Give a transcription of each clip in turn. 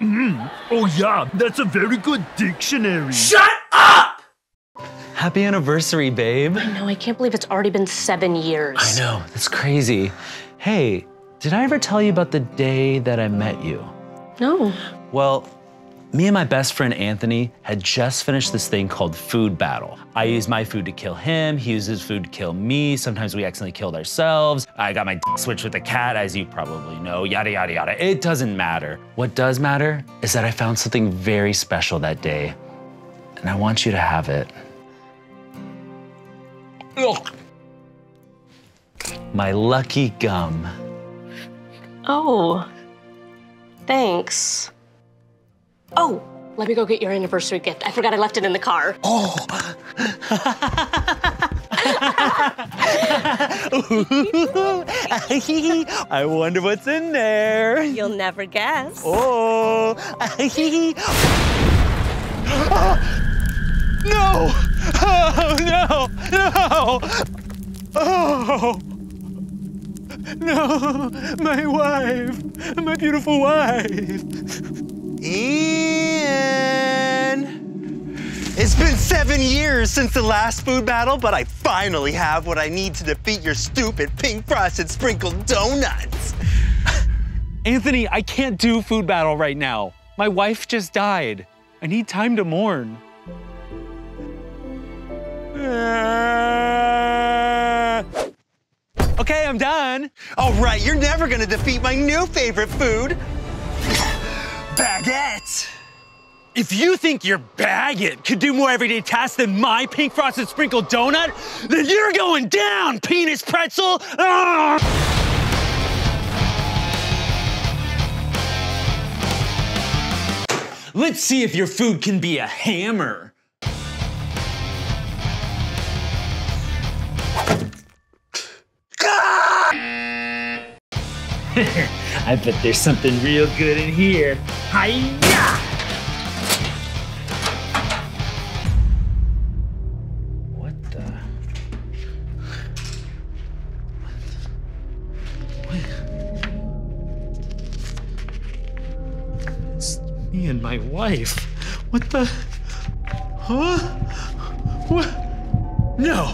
Oh yeah, that's a very good dictionary. Shut up! Happy anniversary, babe. I know, I can't believe it's already been 7 years. I know, that's crazy. Hey, did I ever tell you about the day that I met you? No. Well, me and my best friend Anthony had just finished this thing called Food Battle. I used my food to kill him, he used his food to kill me, sometimes we accidentally killed ourselves. I got my dick switched with a cat, as you probably know, yada, yada, yada. It doesn't matter. What does matter is that I found something very special that day, and I want you to have it. Ugh. My lucky gum. Oh, thanks. Oh, let me go get your anniversary gift. I forgot I left it in the car. Oh. I wonder what's in there. You'll never guess. Oh. No. Oh, no. No. Oh. No, my wife, my beautiful wife. Ian! It's been 7 years since the last food battle, but I finally have what I need to defeat your stupid pink frosted sprinkled donuts. Anthony, I can't do food battle right now. My wife just died. I need time to mourn. Okay, I'm done. All right, you're never gonna defeat my new favorite food. Baguette! If you think your baguette could do more everyday tasks than my pink frosted sprinkled donut, then you're going down, penis pretzel! Arrgh! Let's see if your food can be a hammer. I bet there's something real good in here. Hi-ya! What the? What? It's me and my wife. What the? Huh? What? No.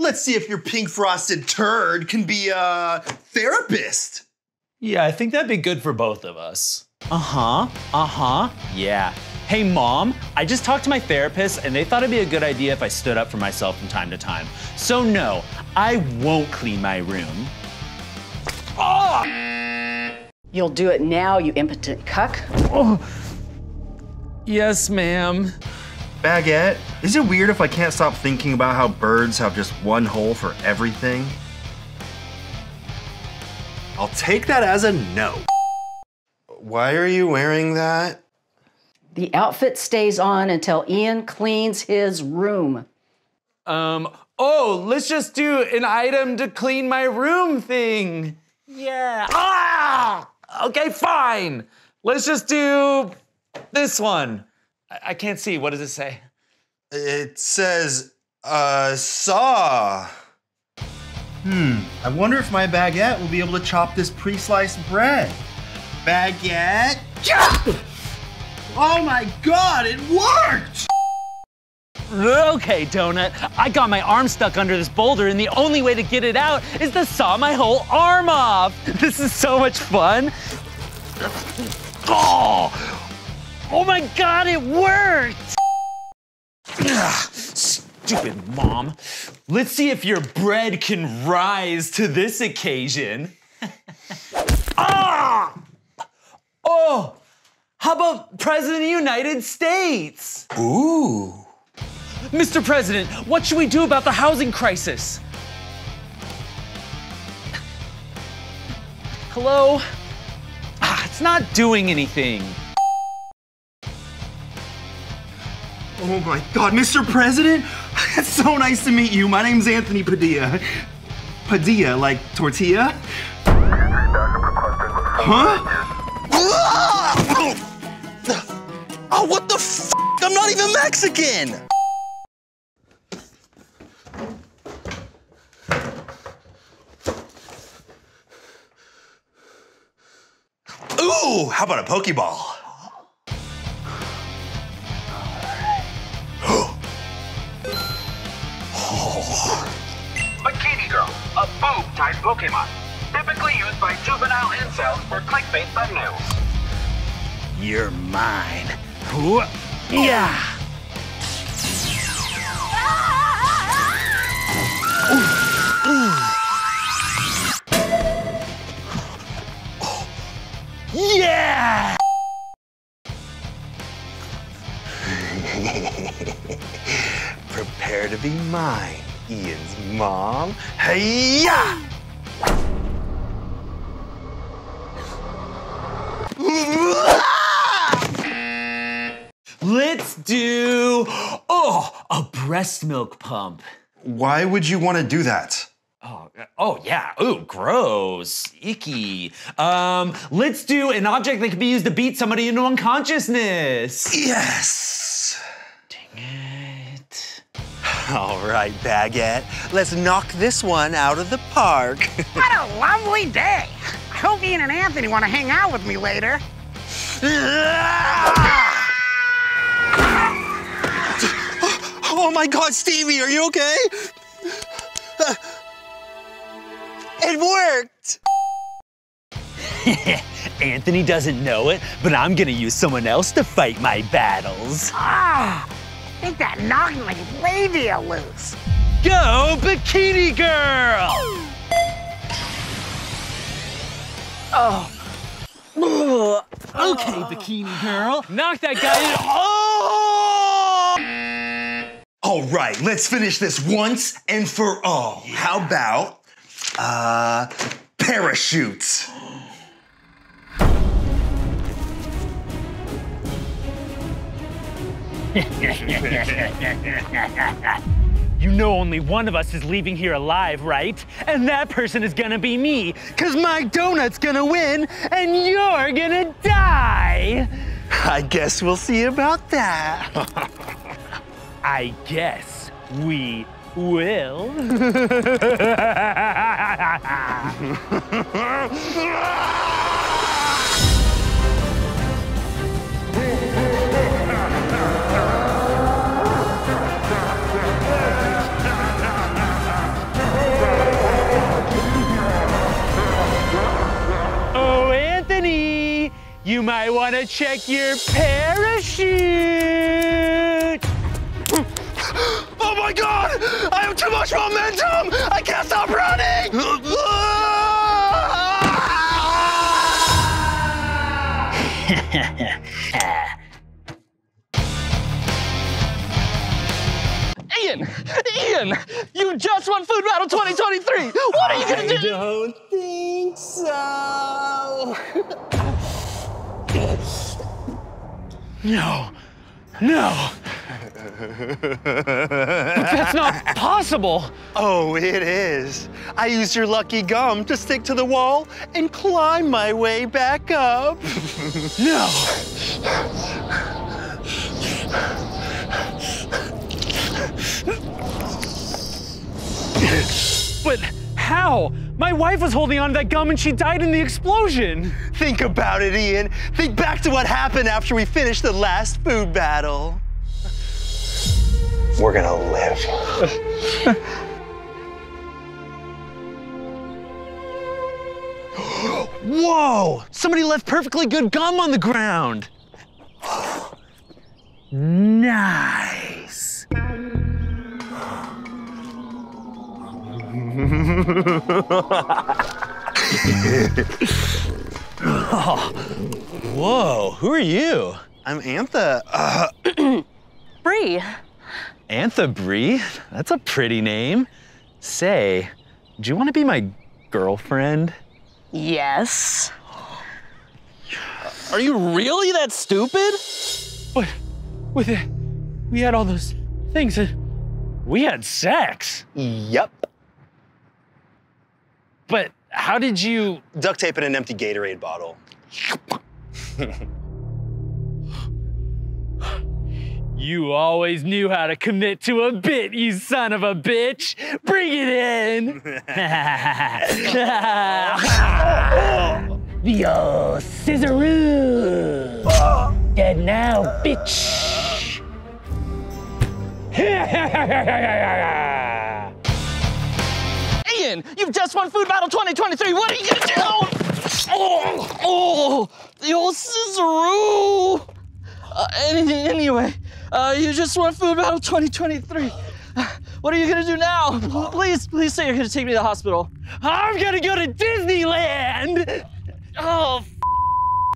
Let's see if your pink frosted turd can be a therapist. Yeah, I think that'd be good for both of us. Yeah. Hey, Mom, I just talked to my therapist and they thought it'd be a good idea if I stood up for myself from time to time. So no, I won't clean my room. Oh! You'll do it now, you impotent cuck. Oh. Yes, ma'am. Baguette, is it weird if I can't stop thinking about how birds have just one hole for everything? I'll take that as a no. Why are you wearing that? The outfit stays on until Ian cleans his room. Oh, let's just do an item to clean my room thing. Yeah. Ah! Okay, fine. Let's just do this one. I can't see. What does it say? It says, saw. I wonder if my baguette will be able to chop this pre-sliced bread. Baguette. Oh my God, it worked! Okay, Donut. I got my arm stuck under this boulder and the only way to get it out is to saw my whole arm off. This is so much fun. Oh! Oh my God, it worked! Ugh, stupid Mom. Let's see if your bread can rise to this occasion. Ah! Oh, how about President of the United States? Ooh. Mr. President, what should we do about the housing crisis? Hello? Ah, it's not doing anything. Oh my God, Mr. President, it's so nice to meet you. My name's Anthony Padilla. Padilla, like tortilla? Huh? Oh, what the f? I'm not even Mexican! Ooh, how about a Pokeball? Oh. Bikini Girl, a boob-type Pokemon, typically used by juvenile incels for clickbait thumbnails. You're mine. Yeah. Yeah. Prepare to be mine, Ian's mom. Hey-ya! Let's do, a breast milk pump. Why would you want to do that? Oh yeah, ooh, gross, icky. Let's do an object that can be used to beat somebody into unconsciousness. Yes! Dang it. All right, Baguette, let's knock this one out of the park. What a lovely day. I hope Ian and Anthony want to hang out with me later. Oh my God, Stevie, are you okay? It worked! Anthony doesn't know it, but I'm gonna use someone else to fight my battles. Ah, I think that knocked my labia loose. Go, Bikini Girl! Oh. Okay, Bikini Girl. Knock that guy in. All right, let's finish this once and for all. Yeah. How about parachutes. You know only one of us is leaving here alive, right? And that person is gonna be me, cause my donut's gonna win and you're gonna die. I guess we'll see about that. I guess we will. Oh, Anthony, you might want to check your parachute. Oh my God! I have too much momentum! I can't stop running! Ian! You just won Food Battle 2023! What are you gonna do? I don't think so! No! No! But that's not possible. Oh, it is. I used your lucky gum to stick to the wall and climb my way back up. No. But how? My wife was holding on to that gum and she died in the explosion. Think about it, Ian. Think back to what happened after we finished the last food battle. We're gonna live. Whoa! Somebody left perfectly good gum on the ground. Nice. Oh. Whoa, who are you? I'm Antha. Bree. Antha Bree? That's a pretty name. Say, do you want to be my girlfriend? Yes. Are you really that stupid? But with it, we had all those things and we had sex. Yep. But how did you? Duct tape in an empty Gatorade bottle. You always knew how to commit to a bit, you son of a bitch. Bring it in. the old Scissor. Dead now, bitch. Ian, you've just won Food Battle 2023. What are you gonna do? Oh, the old Scissor. Anyway, you just won Food Battle 2023. What are you gonna do now? Please say you're gonna take me to the hospital. I'm gonna go to Disneyland! Oh,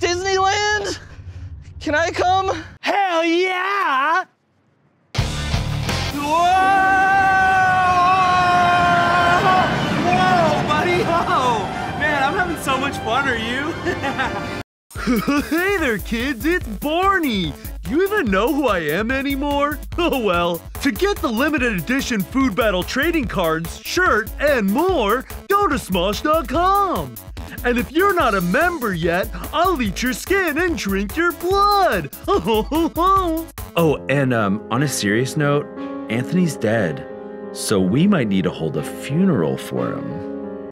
Disneyland? Can I come? Hell yeah! Whoa! Whoa, buddy! Oh, man, I'm having so much fun, are you? Hey there, kids, it's Barney. Do you even know who I am anymore? Oh well. To get the limited edition Food Battle trading cards, shirt, and more, go to Smosh.com. And if you're not a member yet, I'll eat your skin and drink your blood. Oh, and on a serious note, Anthony's dead, so we might need to hold a funeral for him.